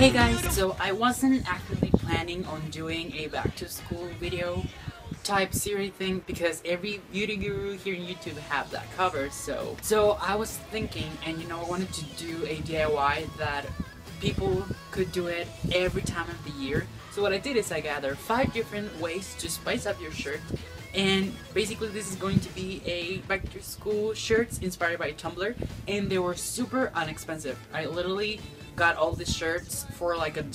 Hey guys, so I wasn't actively planning on doing a back to school video type series thing because every beauty guru here on YouTube have that covered. So I was thinking, and you know, I wanted to do a DIY that people could do it every time of the year. So what I did is I gathered 5 different ways to spice up your shirt, and basically this is going to be a back to school shirts inspired by Tumblr, and they were super inexpensive. I literally got all the shirts for like $1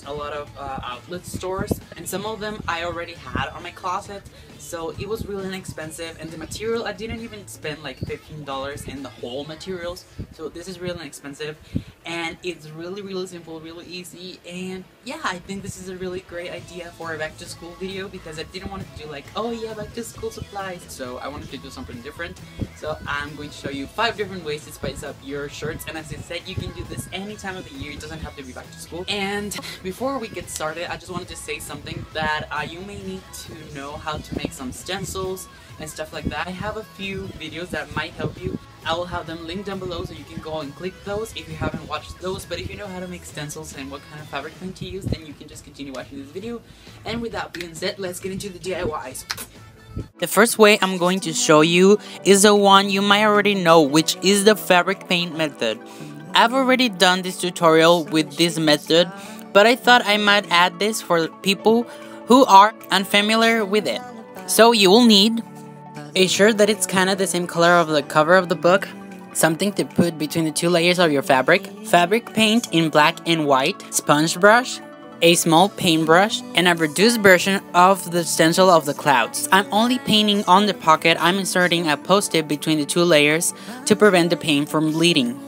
in a lot of outlet stores, and some of them I already had on my closet, so it was really inexpensive. And the material, I didn't even spend like $15 in the whole materials, so this is really inexpensive and it's really simple, really easy. And yeah, I think this is a really great idea for a back to school video because I didn't want to do like, oh yeah, back to school supplies, so I wanted to do something different. So I'm going to show you 5 different ways to spice up your shirts, and as I said, you can do this any time of the year, it doesn't have to be back to school. And before we get started, I just wanted to say something that you may need to know how to make some stencils and stuff like that. I have a few videos that might help you. I will have them linked down below so you can go and click those if you haven't watched those. But if you know how to make stencils and what kind of fabric thing to use, then you can just continue watching this video. And with that being said, let's get into the DIYs. The first way I'm going to show you is the one you might already know, which is the fabric paint method. I've already done this tutorial with this method, but I thought I might add this for people who are unfamiliar with it. So you will need a shirt that it's kind of the same color of the cover of the book, something to put between the 2 layers of your fabric, fabric paint in black and white, sponge brush, a small paintbrush, and a reduced version of the stencil of the clouds. I'm only painting on the pocket. I'm inserting a post-it between the 2 layers to prevent the paint from bleeding.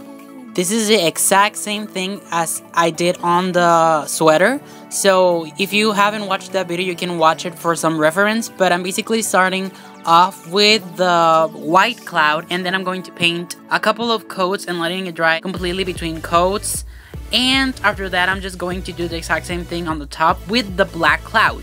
This is the exact same thing as I did on the sweater, so if you haven't watched that video, you can watch it for some reference. But I'm basically starting off with the white cloud, and then I'm going to paint a couple of coats and letting it dry completely between coats. And after that, I'm just going to do the exact same thing on the top with the black cloud.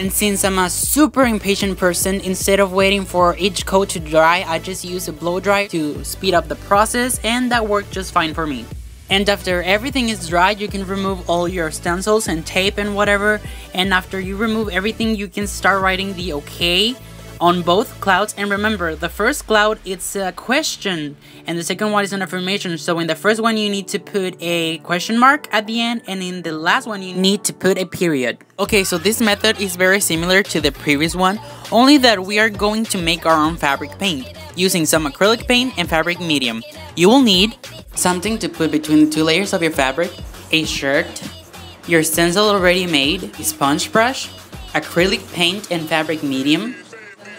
And since I'm a super impatient person, instead of waiting for each coat to dry, I just use a blow dry to speed up the process, and that worked just fine for me. And after everything is dried, you can remove all your stencils and tape and whatever, and after you remove everything, you can start writing the okay on both clouds. And remember, the first cloud, it's a question, and the second one is an affirmation. So in the first one, you need to put a question mark at the end, and in the last one, you need to put a period. Okay, so this method is very similar to the previous one, only that we are going to make our own fabric paint using some acrylic paint and fabric medium. You will need something to put between the 2 layers of your fabric, a shirt, your stencil already made, a sponge brush, acrylic paint and fabric medium,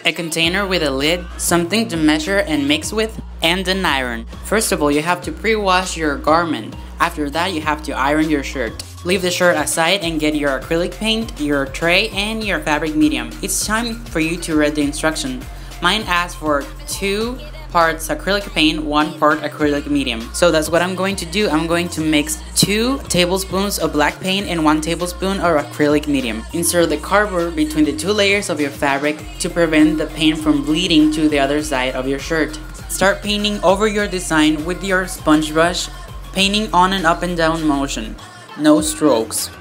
a container with a lid, something to measure and mix with, and an iron. First of all, you have to pre-wash your garment. After that, you have to iron your shirt. Leave the shirt aside and get your acrylic paint, your tray, and your fabric medium. It's time for you to read the instruction. Mine asks for 2 parts acrylic paint, 1 part acrylic medium. So that's what I'm going to do. I'm going to mix 2 tablespoons of black paint and 1 tablespoon of acrylic medium. Insert the cardboard between the 2 layers of your fabric to prevent the paint from bleeding to the other side of your shirt. Start painting over your design with your sponge brush, painting on an up and down motion, no strokes.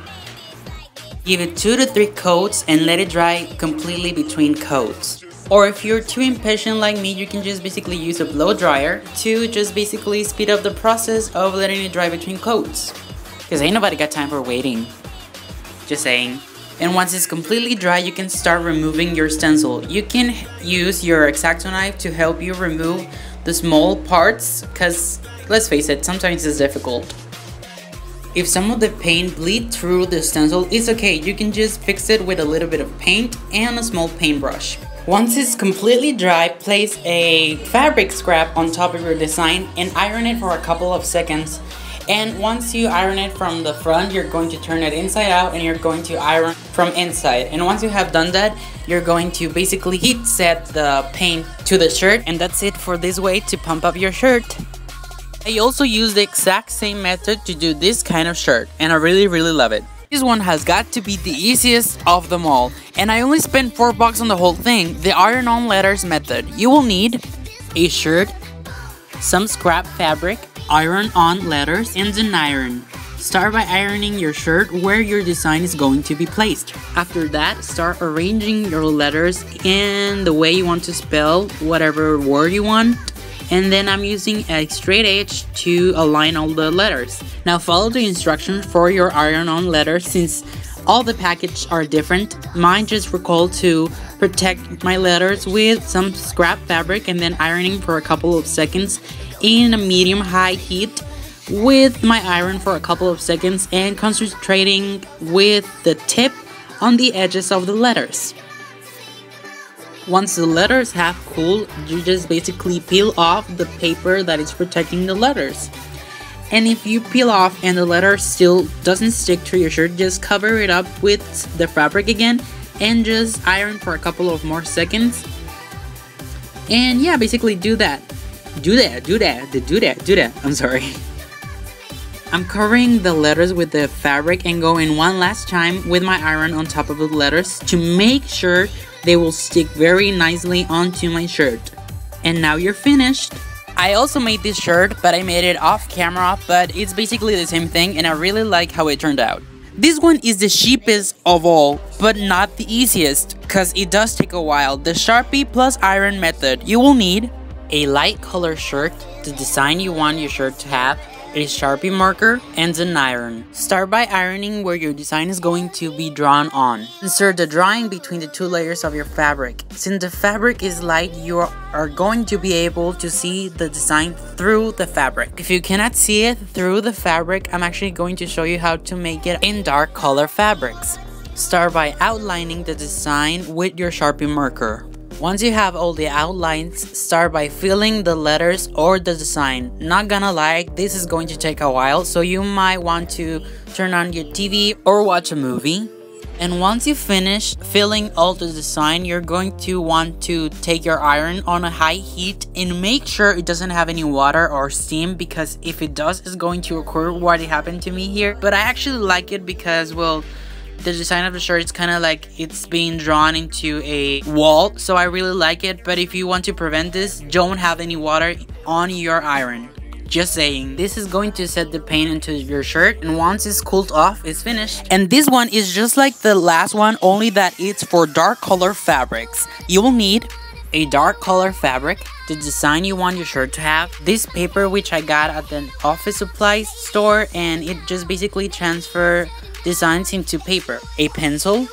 Give it 2 to 3 coats and let it dry completely between coats. Or if you're too impatient like me, you can just basically use a blow dryer to just basically speed up the process of letting it dry between coats, because ain't nobody got time for waiting, just saying. And once it's completely dry, you can start removing your stencil. You can use your X-Acto knife to help you remove the small parts, because let's face it, sometimes it's difficult. If some of the paint bleeds through the stencil, it's okay, you can just fix it with a little bit of paint and a small paintbrush. Once it's completely dry, place a fabric scrap on top of your design and iron it for a couple of seconds. And once you iron it from the front, you're going to turn it inside out and you're going to iron from inside. And once you have done that, you're going to basically heat set the paint to the shirt, and that's it for this way to pump up your shirt. I also use the exact same method to do this kind of shirt, and I really love it. This one has got to be the easiest of them all, and I only spent $4 on the whole thing, the iron-on letters method. You will need a shirt, some scrap fabric, iron-on letters, and an iron. Start by ironing your shirt where your design is going to be placed. After that, start arranging your letters in the way you want to spell whatever word you want. And then I'm using a straight edge to align all the letters. Now follow the instructions for your iron-on letters since all the packages are different. Mine just recalled to protect my letters with some scrap fabric and then ironing for a couple of seconds in a medium-high heat with my iron for a couple of seconds and concentrating with the tip on the edges of the letters. Once the letters have cooled, you just basically peel off the paper that is protecting the letters. And if you peel off and the letter still doesn't stick to your shirt, just cover it up with the fabric again and just iron for a couple of more seconds. And yeah, basically do that. I'm sorry. I'm covering the letters with the fabric and going one last time with my iron on top of the letters to make sure they will stick very nicely onto my shirt. And now you're finished. I also made this shirt, but I made it off camera, but it's basically the same thing and I really like how it turned out. This one is the cheapest of all, but not the easiest, cause it does take a while. The Sharpie plus iron method. You will need a light color shirt, the design you want your shirt to have, a Sharpie marker, and an iron. Start by ironing where your design is going to be drawn on. Insert the drawing between the two layers of your fabric. Since the fabric is light, you are going to be able to see the design through the fabric. If you cannot see it through the fabric, I'm actually going to show you how to make it in dark color fabrics. Start by outlining the design with your Sharpie marker. Once you have all the outlines, start by filling the letters or the design. Not gonna lie, this is going to take a while, so you might want to turn on your TV or watch a movie. And once you finish filling all the design, you're going to want to take your iron on a high heat and make sure it doesn't have any water or steam, because if it does, it's going to occur what happened to me here. But I actually like it because, well, the design of the shirt is kind of like it's being drawn into a wall, so I really like it. But if you want to prevent this, don't have any water on your iron. Just saying. This is going to set the paint into your shirt, and once it's cooled off, it's finished. And this one is just like the last one, only that it's for dark color fabrics. You will need a dark color fabric, the design you want your shirt to have, this paper which I got at an office supply store, and it just basically transfers designs into paper, a pencil,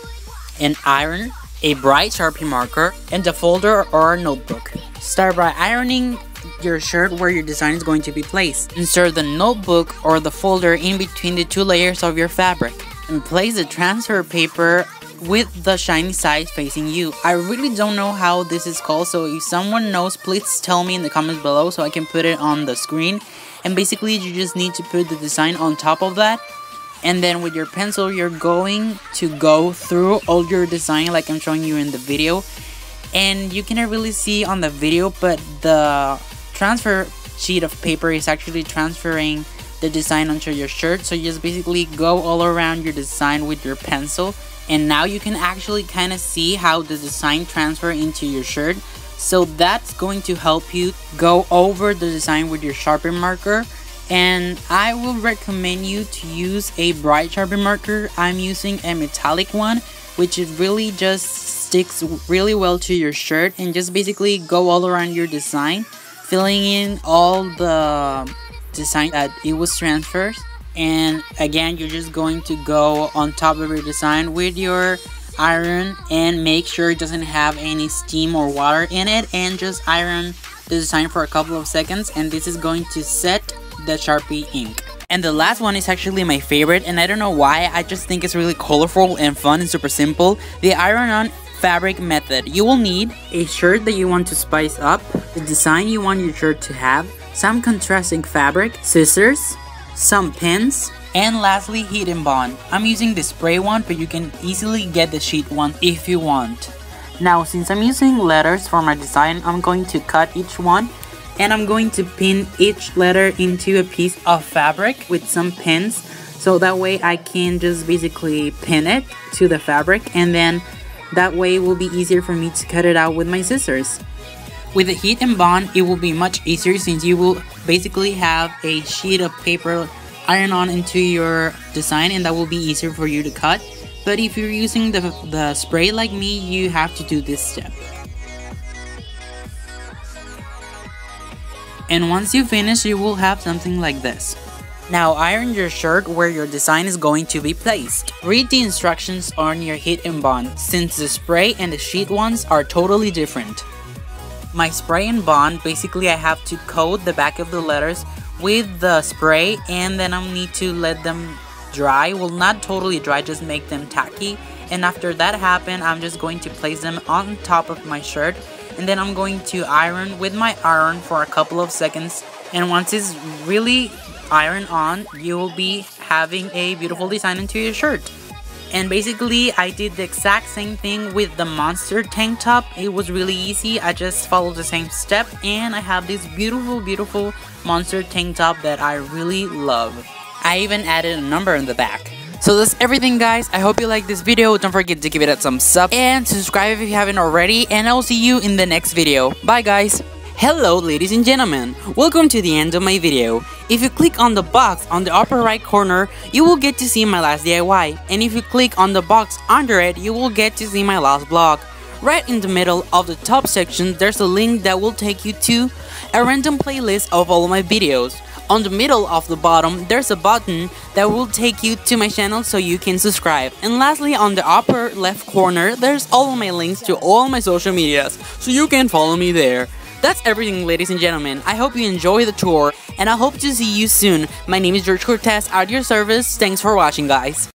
an iron, a bright Sharpie marker, and a folder or a notebook. Start by ironing your shirt where your design is going to be placed. Insert the notebook or the folder in between the two layers of your fabric and place the transfer paper with the shiny side facing you. I really don't know how this is called, so if someone knows, please tell me in the comments below so I can put it on the screen. And basically you just need to put the design on top of that. And then with your pencil, you're going to go through all your design like I'm showing you in the video. And you cannot really see on the video, but the transfer sheet of paper is actually transferring the design onto your shirt. So you just basically go all around your design with your pencil. And now you can actually kind of see how the design transfers into your shirt. So that's going to help you go over the design with your Sharpie marker. And I will recommend you to use a bright Sharpie marker. I'm using a metallic one, which it really just sticks really well to your shirt, and just basically go all around your design, filling in all the design that it was transferred. And again, you're just going to go on top of your design with your iron and make sure it doesn't have any steam or water in it, and just iron the design for a couple of seconds, and this is going to set the Sharpie ink. And the last one is actually my favorite, and I don't know why, I just think it's really colorful and fun and super simple. The iron-on fabric method. You will need a shirt that you want to spice up, the design you want your shirt to have, some contrasting fabric, scissors, some pins, and lastly heat and bond. I'm using the spray one, but you can easily get the sheet one if you want. Now, since I'm using letters for my design, I'm going to cut each one. And I'm going to pin each letter into a piece of fabric with some pins, so that way I can just basically pin it to the fabric, and then that way it will be easier for me to cut it out with my scissors. With the heat and bond, it will be much easier since you will basically have a sheet of paper iron on into your design, and that will be easier for you to cut. But if you're using the spray like me, you have to do this step. And once you finish, you will have something like this. Now iron your shirt where your design is going to be placed. Read the instructions on your heat and bond, since the spray and the sheet ones are totally different. My spray and bond, basically I have to coat the back of the letters with the spray, and then I'll need to let them dry. Well, not totally dry, just make them tacky. And after that happen, I'm just going to place them on top of my shirt, and then I'm going to iron with my iron for a couple of seconds. And once it's really iron on, you'll be having a beautiful design into your shirt. And basically I did the exact same thing with the monster tank top. It was really easy. I just followed the same step and I have this beautiful monster tank top that I really love. I even added a number in the back. So that's everything, guys. I hope you liked this video. Don't forget to give it a thumbs up and subscribe if you haven't already, and I'll see you in the next video. Bye, guys. Hello, ladies and gentlemen, welcome to the end of my video. If you click on the box on the upper right corner, you will get to see my last DIY, and if you click on the box under it, you will get to see my last blog. Right in the middle of the top section, there's a link that will take you to a random playlist of all of my videos. On the middle of the bottom, there's a button that will take you to my channel so you can subscribe. And lastly, on the upper left corner, there's all of my links to all my social medias, so you can follow me there. That's everything, ladies and gentlemen. I hope you enjoy the tour, and I hope to see you soon. My name is Jorge Cortes, at your service. Thanks for watching, guys.